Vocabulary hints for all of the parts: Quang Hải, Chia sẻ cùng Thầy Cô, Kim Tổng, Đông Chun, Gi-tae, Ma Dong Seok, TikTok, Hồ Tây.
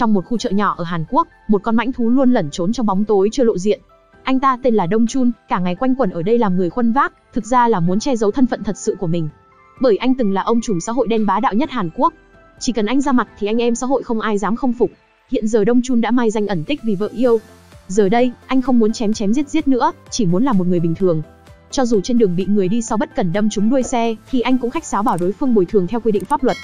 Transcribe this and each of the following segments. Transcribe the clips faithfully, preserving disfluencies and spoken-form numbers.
Trong một khu chợ nhỏ ở Hàn Quốc, một con mãnh thú luôn lẩn trốn trong bóng tối chưa lộ diện. Anh ta tên là Đông Chun, cả ngày quanh quẩn ở đây làm người khuân vác, thực ra là muốn che giấu thân phận thật sự của mình. Bởi anh từng là ông trùm xã hội đen bá đạo nhất Hàn Quốc. Chỉ cần anh ra mặt thì anh em xã hội không ai dám không phục. Hiện giờ Đông Chun đã mai danh ẩn tích vì vợ yêu. Giờ đây, anh không muốn chém chém giết giết nữa, chỉ muốn là một người bình thường. Cho dù trên đường bị người đi sau bất cẩn đâm trúng đuôi xe, thì anh cũng khách sáo bảo đối phương bồi thường theo quy định pháp luật.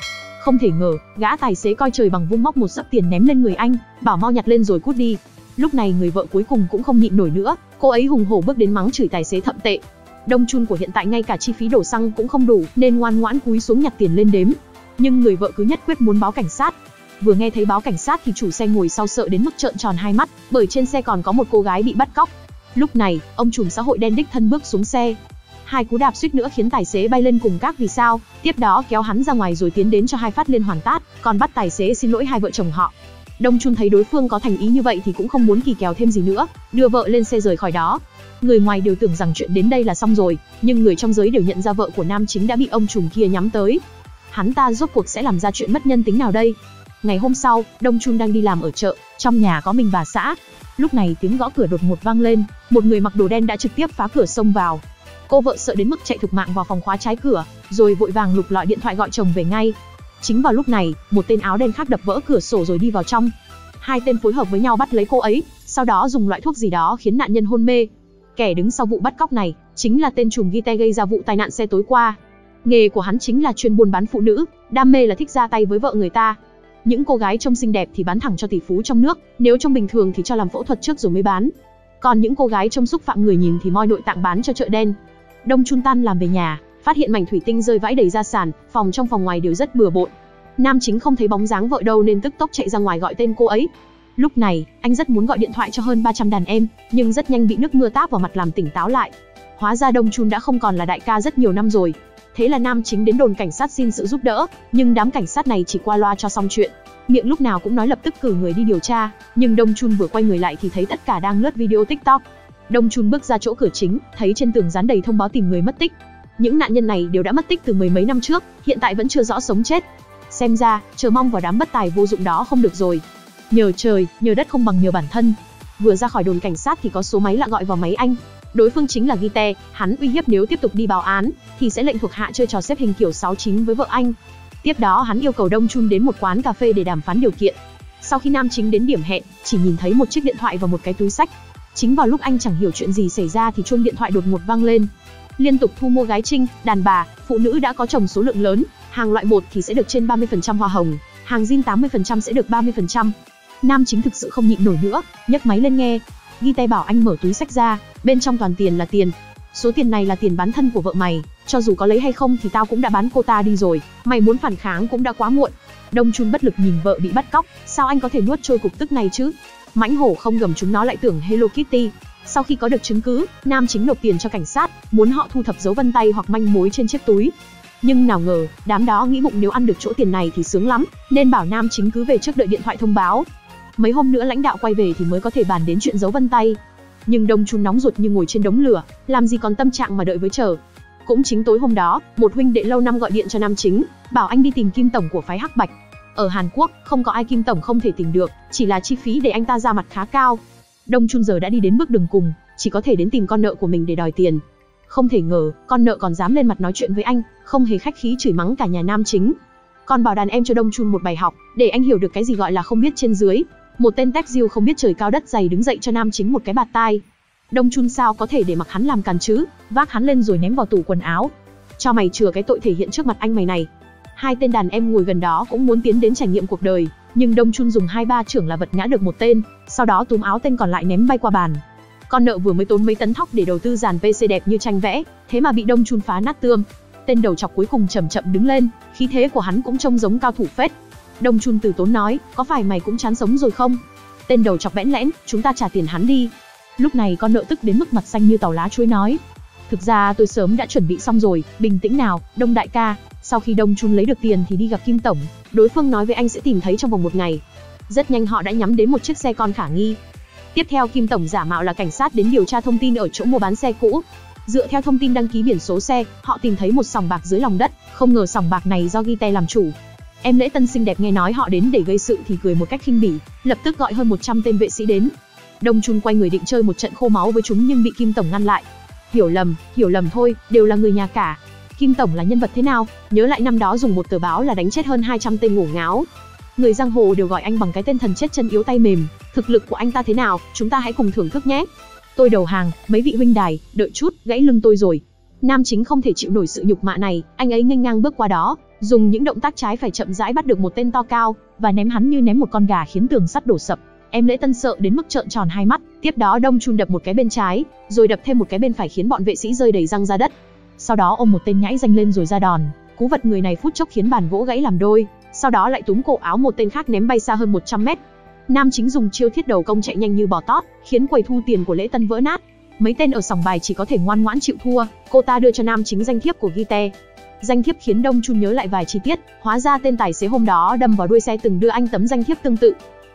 Không thể ngờ, gã tài xế coi trời bằng vung móc một xấp tiền ném lên người anh, bảo mau nhặt lên rồi cút đi. Lúc này người vợ cuối cùng cũng không nhịn nổi nữa, cô ấy hùng hổ bước đến mắng chửi tài xế thậm tệ. Đông Chun của hiện tại ngay cả chi phí đổ xăng cũng không đủ, nên ngoan ngoãn cúi xuống nhặt tiền lên đếm. Nhưng người vợ cứ nhất quyết muốn báo cảnh sát. Vừa nghe thấy báo cảnh sát thì chủ xe ngồi sau sợ đến mức trợn tròn hai mắt, bởi trên xe còn có một cô gái bị bắt cóc. Lúc này, ông trùm xã hội đen đích thân bước xuống xe. Hai cú đạp suýt nữa khiến tài xế bay lên cùng các vì sao, tiếp đó kéo hắn ra ngoài rồi tiến đến cho hai phát liên hoàn tát, còn bắt tài xế xin lỗi hai vợ chồng họ. Đông Chun thấy đối phương có thành ý như vậy thì cũng không muốn kỳ kèo thêm gì nữa, đưa vợ lên xe rời khỏi đó. Người ngoài đều tưởng rằng chuyện đến đây là xong rồi, nhưng người trong giới đều nhận ra vợ của nam chính đã bị ông trùm kia nhắm tới. Hắn ta rốt cuộc sẽ làm ra chuyện mất nhân tính nào đây? Ngày hôm sau, Đông Chun đang đi làm ở chợ, trong nhà có mình bà xã. Lúc này tiếng gõ cửa đột ngột vang lên, một người mặc đồ đen đã trực tiếp phá cửa xông vào. Cô vợ sợ đến mức chạy thục mạng vào phòng khóa trái cửa, rồi vội vàng lục lọi điện thoại gọi chồng về ngay. Chính vào lúc này, một tên áo đen khác đập vỡ cửa sổ rồi đi vào trong. Hai tên phối hợp với nhau bắt lấy cô ấy, sau đó dùng loại thuốc gì đó khiến nạn nhân hôn mê. Kẻ đứng sau vụ bắt cóc này chính là tên trùm Gi-tae gây ra vụ tai nạn xe tối qua. Nghề của hắn chính là chuyên buôn bán phụ nữ, đam mê là thích ra tay với vợ người ta. Những cô gái trông xinh đẹp thì bán thẳng cho tỷ phú trong nước, nếu trông bình thường thì cho làm phẫu thuật trước rồi mới bán. Còn những cô gái trông xúc phạm người nhìn thì moi nội tạng bán cho chợ đen. Đông Chun tan làm về nhà, phát hiện mảnh thủy tinh rơi vãi đầy gia sản, phòng trong phòng ngoài đều rất bừa bộn. Nam chính không thấy bóng dáng vợ đâu nên tức tốc chạy ra ngoài gọi tên cô ấy. Lúc này, anh rất muốn gọi điện thoại cho hơn ba trăm đàn em, nhưng rất nhanh bị nước mưa táp vào mặt làm tỉnh táo lại. Hóa ra Đông Chun đã không còn là đại ca rất nhiều năm rồi. Thế là nam chính đến đồn cảnh sát xin sự giúp đỡ, nhưng đám cảnh sát này chỉ qua loa cho xong chuyện. Miệng lúc nào cũng nói lập tức cử người đi điều tra, nhưng Đông Chun vừa quay người lại thì thấy tất cả đang lướt video TikTok. Đông Chun bước ra chỗ cửa chính, thấy trên tường dán đầy thông báo tìm người mất tích. Những nạn nhân này đều đã mất tích từ mười mấy năm trước, hiện tại vẫn chưa rõ sống chết. Xem ra, chờ mong vào đám bất tài vô dụng đó không được rồi. Nhờ trời, nhờ đất không bằng nhờ bản thân. Vừa ra khỏi đồn cảnh sát thì có số máy lạ gọi vào máy anh. Đối phương chính là Gi-tae, hắn uy hiếp nếu tiếp tục đi báo án thì sẽ lệnh thuộc hạ chơi trò xếp hình kiểu sáu chín với vợ anh. Tiếp đó hắn yêu cầu Đông Chun đến một quán cà phê để đàm phán điều kiện. Sau khi nam chính đến điểm hẹn, chỉ nhìn thấy một chiếc điện thoại và một cái túi xách. Chính vào lúc anh chẳng hiểu chuyện gì xảy ra thì chuông điện thoại đột ngột vang lên. Liên tục thu mua gái trinh, đàn bà, phụ nữ đã có chồng số lượng lớn, hàng loại bột thì sẽ được trên ba mươi phần trăm hoa hồng, hàng zin tám mươi phần trăm sẽ được ba mươi phần trăm. Nam chính thực sự không nhịn nổi nữa, nhấc máy lên nghe. Gi-tae bảo anh mở túi xách ra, bên trong toàn tiền là tiền. Số tiền này là tiền bán thân của vợ mày, cho dù có lấy hay không thì tao cũng đã bán cô ta đi rồi, mày muốn phản kháng cũng đã quá muộn. Đông Chun bất lực nhìn vợ bị bắt cóc, sao anh có thể nuốt trôi cục tức này chứ? Mãnh hổ không gầm chúng nó lại tưởng Hello Kitty. Sau khi có được chứng cứ, nam chính nộp tiền cho cảnh sát, muốn họ thu thập dấu vân tay hoặc manh mối trên chiếc túi. Nhưng nào ngờ, đám đó nghĩ bụng nếu ăn được chỗ tiền này thì sướng lắm, nên bảo nam chính cứ về trước đợi điện thoại thông báo. Mấy hôm nữa lãnh đạo quay về thì mới có thể bàn đến chuyện dấu vân tay. Nhưng Đông Chun nóng ruột như ngồi trên đống lửa, làm gì còn tâm trạng mà đợi với chờ. Cũng chính tối hôm đó, một huynh đệ lâu năm gọi điện cho nam chính, bảo anh đi tìm Kim Tổng của phái Hắc Bạch. Ở Hàn Quốc, không có ai Kim Tổng không thể tìm được, chỉ là chi phí để anh ta ra mặt khá cao. Đông Chun giờ đã đi đến bước đường cùng, chỉ có thể đến tìm con nợ của mình để đòi tiền. Không thể ngờ, con nợ còn dám lên mặt nói chuyện với anh, không hề khách khí chửi mắng cả nhà nam chính. Còn bảo đàn em cho Đông Chun một bài học, để anh hiểu được cái gì gọi là không biết trên dưới. Một tên tép diêu không biết trời cao đất dày đứng dậy cho nam chính một cái bạt tai. Đông Chun sao có thể để mặc hắn làm càn chứ, vác hắn lên rồi ném vào tủ quần áo. Cho mày chừa cái tội thể hiện trước mặt anh mày này. Hai tên đàn em ngồi gần đó cũng muốn tiến đến trải nghiệm cuộc đời, nhưng Đông Chun dùng hai ba chưởng là vật ngã được một tên, sau đó túm áo tên còn lại ném bay qua bàn. Con nợ vừa mới tốn mấy tấn thóc để đầu tư dàn pê xê đẹp như tranh vẽ, thế mà bị Đông Chun phá nát tươm. Tên đầu chọc cuối cùng chậm chậm đứng lên, khí thế của hắn cũng trông giống cao thủ phết. Đông Chun từ tốn nói, có phải mày cũng chán sống rồi không? Tên đầu chọc bẽn lẽn, chúng ta trả tiền hắn đi. Lúc này con nợ tức đến mức mặt xanh như tàu lá chuối nói, thực ra tôi sớm đã chuẩn bị xong rồi, bình tĩnh nào, Đông đại ca. Sau khi Đông Chun lấy được tiền thì đi gặp Kim Tổng, đối phương nói với anh sẽ tìm thấy trong vòng một ngày. Rất nhanh họ đã nhắm đến một chiếc xe con khả nghi. Tiếp theo Kim Tổng giả mạo là cảnh sát đến điều tra thông tin ở chỗ mua bán xe cũ. Dựa theo thông tin đăng ký biển số xe, họ tìm thấy một sòng bạc dưới lòng đất, không ngờ sòng bạc này do Gi-tae làm chủ. Em lễ tân xinh đẹp nghe nói họ đến để gây sự thì cười một cách khinh bỉ, lập tức gọi hơn một trăm tên vệ sĩ đến. Đông Chun quay người định chơi một trận khô máu với chúng nhưng bị Kim Tổng ngăn lại. Hiểu lầm, hiểu lầm thôi, đều là người nhà cả. Kim Tổng là nhân vật thế nào? Nhớ lại năm đó dùng một tờ báo là đánh chết hơn hai trăm tên ngổ ngáo. Người giang hồ đều gọi anh bằng cái tên thần chết chân yếu tay mềm. Thực lực của anh ta thế nào? Chúng ta hãy cùng thưởng thức nhé. Tôi đầu hàng, mấy vị huynh đài, đợi chút, gãy lưng tôi rồi. Nam chính không thể chịu nổi sự nhục mạ này, anh ấy nghênh ngang bước qua đó, dùng những động tác trái phải chậm rãi bắt được một tên to cao và ném hắn như ném một con gà khiến tường sắt đổ sập. Em lễ tân sợ đến mức trợn tròn hai mắt. Tiếp đó Đông Chun đập một cái bên trái, rồi đập thêm một cái bên phải khiến bọn vệ sĩ rơi đầy răng ra đất. Sau đó ôm một tên nhãi danh lên rồi ra đòn. Cú vật người này phút chốc khiến bàn gỗ gãy làm đôi. Sau đó lại túm cổ áo một tên khác ném bay xa hơn một trăm mét. Nam chính dùng chiêu thiết đầu công chạy nhanh như bò tót, khiến quầy thu tiền của lễ tân vỡ nát. Mấy tên ở sòng bài chỉ có thể ngoan ngoãn chịu thua. Cô ta đưa cho nam chính danh thiếp của Gi-tae. Danh thiếp khiến Đông Chun nhớ lại vài chi tiết. Hóa ra tên tài xế hôm đó đâm vào đuôi xe từng đưa anh tấm danh thiếp tương tự.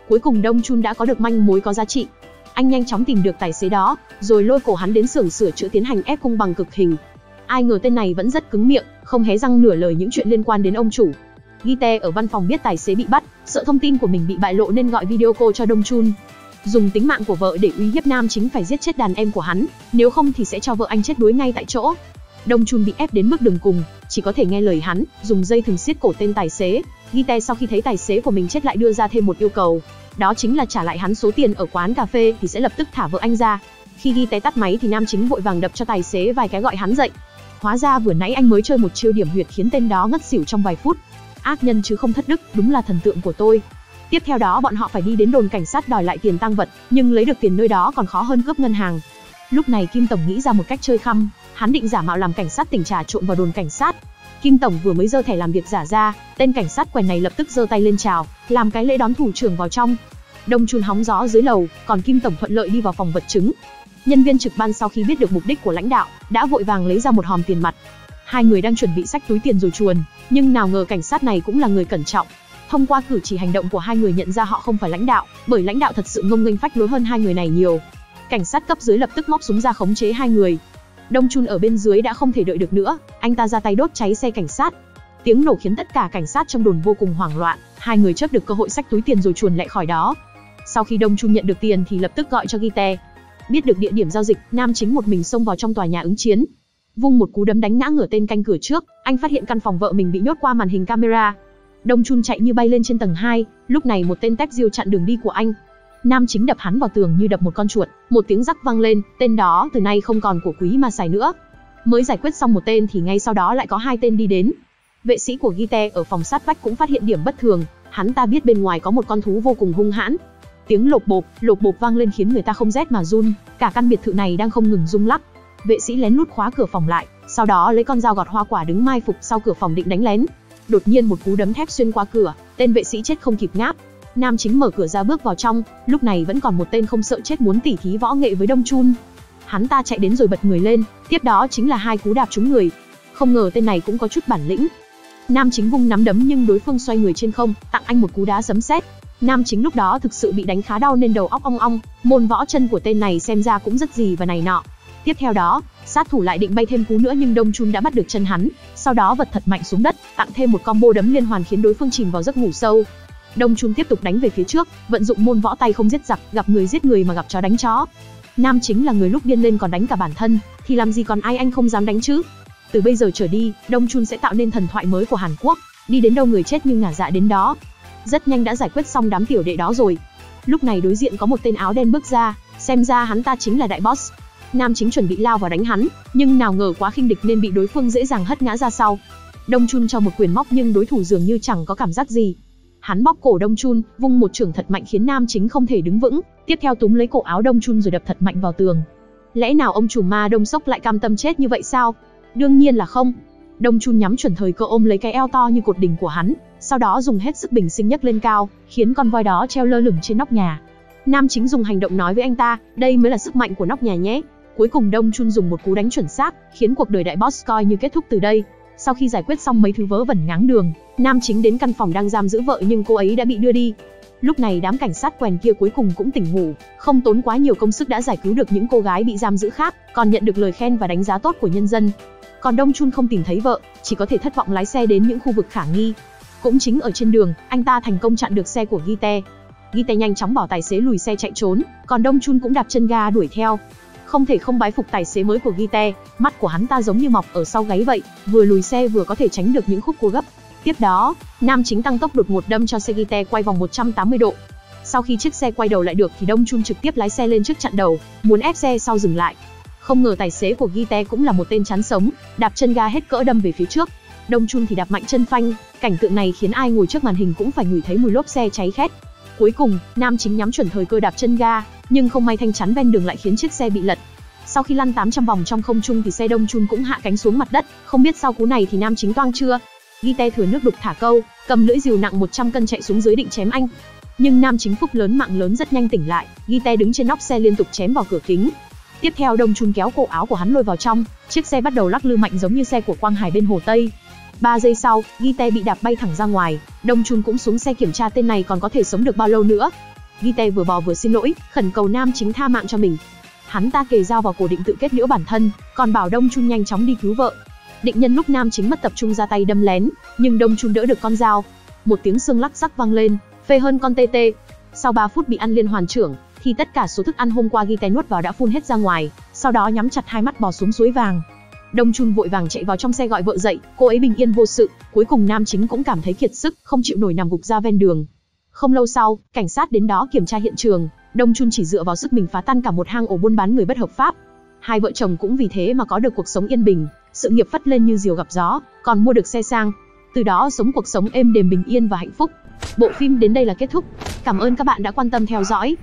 Cuối cùng Đông Chun đã có được manh mối có giá trị. Anh nhanh chóng tìm được tài xế đó, rồi lôi cổ hắn đến xưởng sửa chữa tiến hành ép cung bằng cực hình. Ai ngờ tên này vẫn rất cứng miệng, không hé răng nửa lời những chuyện liên quan đến ông chủ. Gi-tae ở văn phòng biết tài xế bị bắt, sợ thông tin của mình bị bại lộ nên gọi video call cho Đông Chun, dùng tính mạng của vợ để uy hiếp nam chính phải giết chết đàn em của hắn, nếu không thì sẽ cho vợ anh chết đuối ngay tại chỗ. Đông Chun bị ép đến bước đường cùng, chỉ có thể nghe lời hắn, dùng dây thừng siết cổ tên tài xế. Gi-tae sau khi thấy tài xế của mình chết lại đưa ra thêm một yêu cầu, đó chính là trả lại hắn số tiền ở quán cà phê thì sẽ lập tức thả vợ anh ra. Khi Gi-tae tắt máy thì nam chính vội vàng đập cho tài xế vài cái gọi hắn dậy. Hóa ra vừa nãy anh mới chơi một chiêu điểm huyệt khiến tên đó ngất xỉu trong vài phút. Ác nhân chứ không thất đức, đúng là thần tượng của tôi. Tiếp theo đó bọn họ phải đi đến đồn cảnh sát đòi lại tiền tang vật, nhưng lấy được tiền nơi đó còn khó hơn cướp ngân hàng. Lúc này Kim Tổng nghĩ ra một cách chơi khăm, hắn định giả mạo làm cảnh sát tỉnh trà trộn vào đồn cảnh sát. Kim Tổng vừa mới giơ thẻ làm việc giả ra, tên cảnh sát quèn này lập tức giơ tay lên chào, làm cái lễ đón thủ trưởng vào trong. Đông Chun hóng gió dưới lầu, còn Kim Tổng thuận lợi đi vào phòng vật chứng. Nhân viên trực ban sau khi biết được mục đích của lãnh đạo, đã vội vàng lấy ra một hòm tiền mặt. Hai người đang chuẩn bị xách túi tiền rồi chuồn, nhưng nào ngờ cảnh sát này cũng là người cẩn trọng. Thông qua cử chỉ hành động của hai người nhận ra họ không phải lãnh đạo, bởi lãnh đạo thật sự ngông nghênh phách lối hơn hai người này nhiều. Cảnh sát cấp dưới lập tức móc súng ra khống chế hai người. Đông Chun ở bên dưới đã không thể đợi được nữa, anh ta ra tay đốt cháy xe cảnh sát. Tiếng nổ khiến tất cả cảnh sát trong đồn vô cùng hoảng loạn, hai người chớp được cơ hội xách túi tiền rồi chuồn lẹ khỏi đó. Sau khi Đông Chun nhận được tiền thì lập tức gọi cho Gi-tae. Biết được địa điểm giao dịch, nam chính một mình xông vào trong tòa nhà ứng chiến. Vung một cú đấm đánh ngã ngửa tên canh cửa trước, anh phát hiện căn phòng vợ mình bị nhốt qua màn hình camera. Đông Chun chạy như bay lên trên tầng hai, lúc này một tên tép diêu chặn đường đi của anh. Nam chính đập hắn vào tường như đập một con chuột, một tiếng rắc vang lên, tên đó từ nay không còn của quý mà xài nữa. Mới giải quyết xong một tên thì ngay sau đó lại có hai tên đi đến. Vệ sĩ của Gi-tae ở phòng sát vách cũng phát hiện điểm bất thường, hắn ta biết bên ngoài có một con thú vô cùng hung hãn. Tiếng lộp bộp, lộp bộp vang lên khiến người ta không rét mà run, cả căn biệt thự này đang không ngừng rung lắc. Vệ sĩ lén lút khóa cửa phòng lại, sau đó lấy con dao gọt hoa quả đứng mai phục sau cửa phòng định đánh lén. Đột nhiên một cú đấm thép xuyên qua cửa, tên vệ sĩ chết không kịp ngáp. Nam chính mở cửa ra bước vào trong, lúc này vẫn còn một tên không sợ chết muốn tỉ thí võ nghệ với Đông Chun. Hắn ta chạy đến rồi bật người lên, tiếp đó chính là hai cú đạp trúng người. Không ngờ tên này cũng có chút bản lĩnh. Nam chính vung nắm đấm nhưng đối phương xoay người trên không, tặng anh một cú đá sấm sét. Nam chính lúc đó thực sự bị đánh khá đau nên đầu óc ong ong, môn võ chân của tên này xem ra cũng rất gì và này nọ. Tiếp theo đó, sát thủ lại định bay thêm cú nữa nhưng Đông Chun đã bắt được chân hắn, sau đó vật thật mạnh xuống đất, tặng thêm một combo đấm liên hoàn khiến đối phương chìm vào giấc ngủ sâu. Đông Chun tiếp tục đánh về phía trước, vận dụng môn võ tay không giết giặc, gặp người giết người mà gặp chó đánh chó. Nam chính là người lúc điên lên còn đánh cả bản thân, thì làm gì còn ai anh không dám đánh chứ. Từ bây giờ trở đi, Đông Chun sẽ tạo nên thần thoại mới của Hàn Quốc, đi đến đâu người chết như ngả dạ đến đó. Rất nhanh đã giải quyết xong đám tiểu đệ đó rồi. Lúc này đối diện có một tên áo đen bước ra, xem ra hắn ta chính là đại boss. Nam chính chuẩn bị lao vào đánh hắn, nhưng nào ngờ quá khinh địch nên bị đối phương dễ dàng hất ngã ra sau. Đông Chun cho một quyền móc nhưng đối thủ dường như chẳng có cảm giác gì. Hắn bóp cổ Đông Chun, vung một chưởng thật mạnh khiến nam chính không thể đứng vững, tiếp theo túm lấy cổ áo Đông Chun rồi đập thật mạnh vào tường. Lẽ nào ông chủ ma Đông Sốc lại cam tâm chết như vậy sao? Đương nhiên là không. Đông Chun nhắm chuẩn thời cơ ôm lấy cái eo to như cột đỉnh của hắn, sau đó dùng hết sức bình sinh nhấc lên cao, khiến con voi đó treo lơ lửng trên nóc nhà. Nam chính dùng hành động nói với anh ta, đây mới là sức mạnh của nóc nhà nhé. Cuối cùng Đông Chun dùng một cú đánh chuẩn xác, khiến cuộc đời đại boss coi như kết thúc từ đây. Sau khi giải quyết xong mấy thứ vớ vẩn ngáng đường, nam chính đến căn phòng đang giam giữ vợ nhưng cô ấy đã bị đưa đi. Lúc này đám cảnh sát quèn kia cuối cùng cũng tỉnh ngủ, không tốn quá nhiều công sức đã giải cứu được những cô gái bị giam giữ khác, còn nhận được lời khen và đánh giá tốt của nhân dân. Còn Đông Chun không tìm thấy vợ, chỉ có thể thất vọng lái xe đến những khu vực khả nghi. Cũng chính ở trên đường, anh ta thành công chặn được xe của Gi-tae. Gi-tae nhanh chóng bảo tài xế lùi xe chạy trốn, còn Đông Chun cũng đạp chân ga đuổi theo. Không thể không bái phục tài xế mới của Gi-tae, mắt của hắn ta giống như mọc ở sau gáy vậy, vừa lùi xe vừa có thể tránh được những khúc cua gấp. Tiếp đó, nam chính tăng tốc đột ngột đâm cho xe Gi-tae quay vòng một trăm tám mươi độ. Sau khi chiếc xe quay đầu lại được thì Đông Chun trực tiếp lái xe lên trước chặn đầu, muốn ép xe sau dừng lại. Không ngờ tài xế của Gi-tae cũng là một tên chán sống, đạp chân ga hết cỡ đâm về phía trước. Đông Chun thì đạp mạnh chân phanh, cảnh tượng này khiến ai ngồi trước màn hình cũng phải ngửi thấy mùi lốp xe cháy khét. Cuối cùng, nam chính nhắm chuẩn thời cơ đạp chân ga, nhưng không may thanh chắn ven đường lại khiến chiếc xe bị lật. Sau khi lăn tám trăm vòng trong không trung thì xe Đông Chun cũng hạ cánh xuống mặt đất, không biết sau cú này thì nam chính toang chưa. Gi-tae thừa nước đục thả câu, cầm lưỡi rìu nặng một trăm cân chạy xuống dưới định chém anh. Nhưng nam chính phúc lớn mạng lớn rất nhanh tỉnh lại, Gi-tae đứng trên nóc xe liên tục chém vào cửa kính. Tiếp theo Đông Chun kéo cổ áo của hắn lôi vào trong, chiếc xe bắt đầu lắc lư mạnh giống như xe của Quang Hải bên Hồ Tây. ba giây sau, Gi-tae bị đạp bay thẳng ra ngoài, Đông Chun cũng xuống xe kiểm tra tên này còn có thể sống được bao lâu nữa. Gi-tae vừa bò vừa xin lỗi, khẩn cầu nam chính tha mạng cho mình. Hắn ta kề dao vào cổ định tự kết liễu bản thân, còn bảo Đông Chun nhanh chóng đi cứu vợ. Định nhân lúc nam chính mất tập trung ra tay đâm lén, nhưng Đông Chun đỡ được con dao. Một tiếng xương lắc rắc vang lên, phê hơn con tê tê. Sau ba phút bị ăn liên hoàn chưởng, thì tất cả số thức ăn hôm qua Gi-tae nuốt vào đã phun hết ra ngoài, sau đó nhắm chặt hai mắt bò xuống suối vàng. Đông Chun vội vàng chạy vào trong xe gọi vợ dậy, cô ấy bình yên vô sự. Cuối cùng nam chính cũng cảm thấy kiệt sức, không chịu nổi nằm gục ra ven đường. Không lâu sau, cảnh sát đến đó kiểm tra hiện trường, Đông Chun chỉ dựa vào sức mình phá tan cả một hang ổ buôn bán người bất hợp pháp. Hai vợ chồng cũng vì thế mà có được cuộc sống yên bình, sự nghiệp phất lên như diều gặp gió, còn mua được xe sang. Từ đó sống cuộc sống êm đềm bình yên và hạnh phúc. Bộ phim đến đây là kết thúc. Cảm ơn các bạn đã quan tâm theo dõi.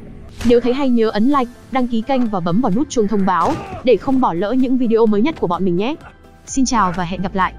Nếu thấy hay nhớ ấn like, đăng ký kênh và bấm vào nút chuông thông báo để không bỏ lỡ những video mới nhất của bọn mình nhé. Xin chào và hẹn gặp lại.